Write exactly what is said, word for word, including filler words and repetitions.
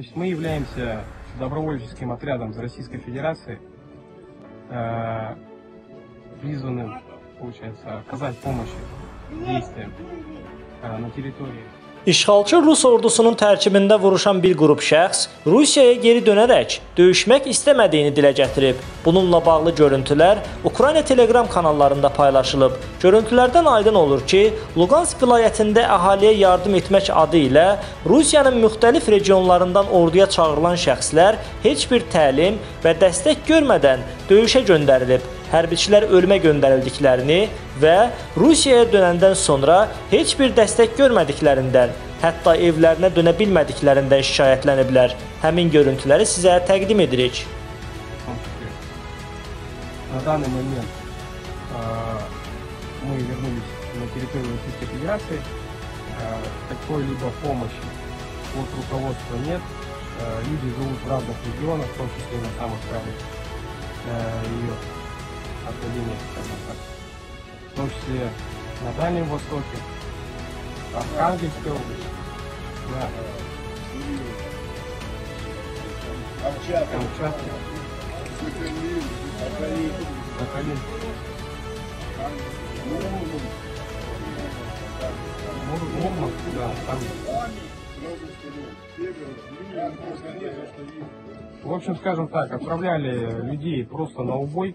Значит, мы являемся добровольческим отрядом из Российской Федерации, призванным, получается, оказать помощь действиям на территории. İşğalçı Rus ordusunun tərkibində vuruşan bir qrup şəxs Rusiyaya geri dönərək döyüşmək istəmədiyini dilə gətirib. Bununla bağlı görüntülər Ukrayna Telegram kanallarında paylaşılıb. Görüntülərdən aydın olur ki, Lugansk vilayətində əhaliyə yardım etmək adı ilə Rusiyanın müxtəlif regionlarından orduya çağırılan şəxslər heç bir təlim və dəstək görmədən döyüşə göndərilib. Hərbiçilər ölümə göndərildiklərini və Rusiyaya dönəndən sonra heç bir dəstək görmədiklərindən, hətta evlərinə dönə bilmədiklərindən şikayətləniblər. Həmin görüntüləri sizə təqdim edirik. На данный момент мы вернулись на территорию Российской Федерации. Какой-либо помощи от руководства нет. Люди живут в разных регионах, в том числе и на самых разных ее отделениях, скажем так. В том числе на Дальнем Востоке, Архангельской области, на Камчатке, Сахалин. Мурманск, да, там. В общем, скажем так, отправляли людей просто на убой.